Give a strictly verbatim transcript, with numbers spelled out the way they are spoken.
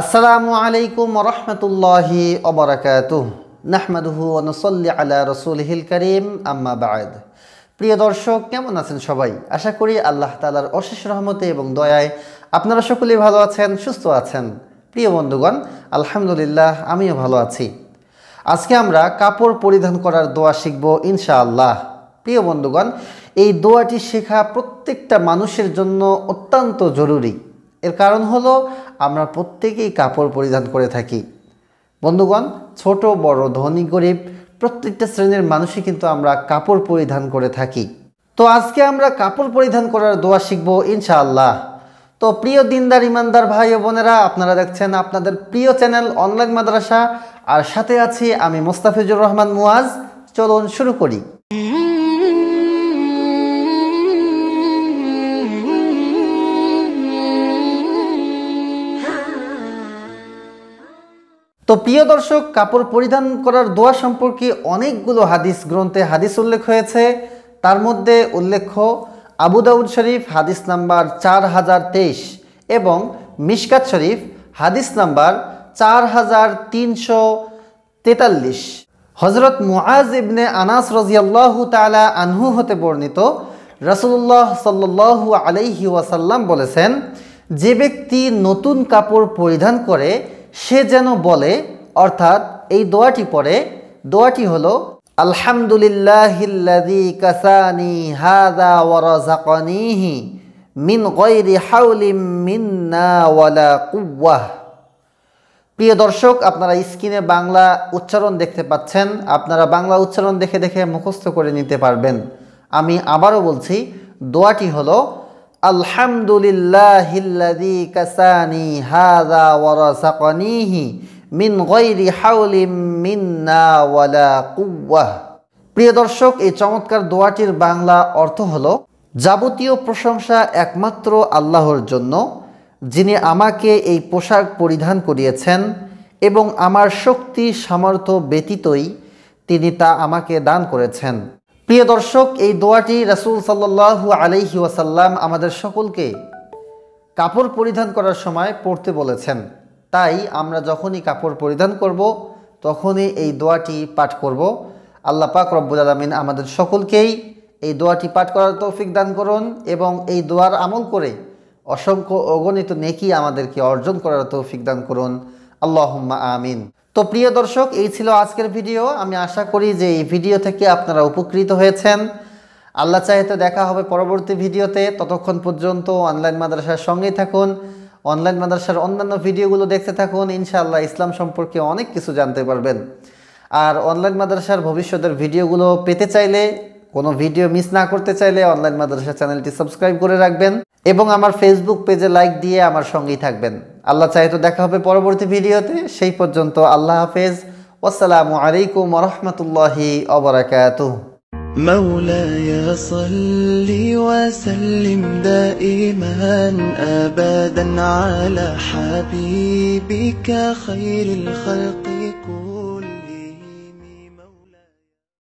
अस्सलामु अलैकुम व रहमतुल्लाहि व बरकातुहु नहमदुहु व नुसल्ली अला रसूलिहिल करीम अम्मा बाद। प्रिय दर्शक केमन आছেন সবাই? আশা করি আল্লাহ তাআলার অশেষ রহমতে এবং দয়ায় আপনারা সকলে ভালো আছেন, সুস্থ আছেন। প্রিয় বন্ধুগণ, আলহামদুলিল্লাহ আমিও ভালো আছি। আজকে আমরা কাপড় পরিধান করার দোয়া শিখব ইনশাআল্লাহ। প্রিয় বন্ধুগণ, এই দোয়াটি শেখা প্রত্যেকটা মানুষের জন্য অত্যন্ত জরুরি। এর কারণ হলো আমরা প্রত্যেকেই কাপড় পরিধান করে থাকি। বন্ধুগণ, ছোট বড় ধনী গরিব প্রত্যেকটা শ্রেণীর মানুষই কিন্তু আমরা কাপড় পরিধান করে থাকি। তো আজকে আমরা কাপড় পরিধান করার দোয়া শিখব ইনশাআল্লাহ। তো প্রিয় দিনদার ইমানদার ভাই ও বোনেরা, আপনারা দেখছেন আপনাদের প্রিয় চ্যানেল অনলাইন মাদ্রাসা, আর সাথে আছি আমি মোস্তাফিজুর রহমান মুয়াজ। চলুন শুরু করি। তো প্রিয় দর্শক, কাপড় পরিধান করার দোয়া সম্পর্কে অনেকগুলো হাদিস গ্রন্থে হাদিস উল্লেখ হয়েছে। তার মধ্যে উল্লেখ্য আবু দাউদ শরীফ হাদিস নাম্বার চার হাজার তেইশ এবং মিশকাত শরীফ হাদিস নাম্বার চার হাজার তিনশো তেতাল্লিশ। হজরত মুআজ ইবনে আনাস রাদিয়াল্লাহু তাআলা আনহু হতে বর্ণিত রাসূলুল্লাহ সাল্লাল্লাহু আলাইহি ওয়াসাল্লাম বলেছেন, যে ব্যক্তি নতুন কাপড় পরিধান করে সে যেন বলে, অর্থাৎ এই দোয়াটি পড়ে। দোয়াটি হলো আলহামদুলিল্লাহিল্লাযী কাসানি হাযা ওয়া রাযাকানিহি মিন গায়রি হাওলিন মিন্না ওয়ালা কুওয়াহ। প্রিয় দর্শক, আপনারা স্ক্রিনে বাংলা উচ্চারণ দেখতে পাচ্ছেন, আপনারা বাংলা উচ্চারণ দেখে দেখে মুখস্থ করে নিতে পারবেন। আমি আবারও বলছি, দোয়াটি হলো আলহামদুলিল্লাহিল্লাযী কাসানি হাযা ওয়া রাযাকানিহি মিন গায়রি হাওলিন মিন্না ওয়ালা কুওয়াহ। প্রিয় দর্শক, এই চমৎকার দোয়াটির বাংলা অর্থ হলো, যাবতীয় প্রশংসা একমাত্র আল্লাহর জন্য, যিনি আমাকে এই পোশাক পরিধান করিয়েছেন এবং আমার শক্তি সামর্থ্য ব্যতীতই তিনি তা আমাকে দান করেছেন। প্রিয় দর্শক, এই দোয়াটি রাসূল সাল্লাল্লাহু আলাইহি ওয়াসাল্লাম আমাদের সকলকে কাপড় পরিধান করার সময় পড়তে বলেছেন। তাই আমরা যখনই কাপড় পরিধান করব তখনই এই দোয়াটি পাঠ করব। আল্লাহ পাক রব্বুল আলামিন আমাদের সকলকেই এই দোয়াটি পাঠ করার তৌফিক দান করুন এবং এই দোয়ার আমল করে অসংখ্য অগণিত নেকি আমাদেরকে অর্জন করার তৌফিক দান করুন। আল্লাহুম্মা আমিন। তো প্রিয় দর্শক, এই ছিল আজকের ভিডিও। আমি আশা করি যে এই ভিডিও থেকে আপনারা উপকৃত হয়েছেন। আল্লাহ চাইতে দেখা হবে পরবর্তী ভিডিওতে। ততক্ষণ পর্যন্ত অনলাইন মাদ্রাসার সঙ্গেই থাকুন, অনলাইন মাদ্রাসার অন্যান্য ভিডিওগুলো দেখতে থাকুন। ইনশাআল্লাহ ইসলাম সম্পর্কে অনেক কিছু জানতে পারবেন। আর অনলাইন মাদ্রাসার ভবিষ্যতের ভিডিওগুলো পেতে চাইলে, কোনো ভিডিও মিস না করতে চাইলে অনলাইন মাদ্রাসা চ্যানেলটি সাবস্ক্রাইব করে রাখবেন এবং আমার ফেসবুক পেজে লাইক দিয়ে আমার সঙ্গেই থাকবেন। আল্লাহ চাহে তো দেখা হবে পরবর্তী ভিডিওতে। সেই পর্যন্ত আল্লাহ হাফেজ। আসসালামু আলাইকুম ওয়া রাহমাতুল্লাহি ওয়া বারাকাতুহু। مولاي صل وسلم دائما أبدا على حبيبك خير الخلق.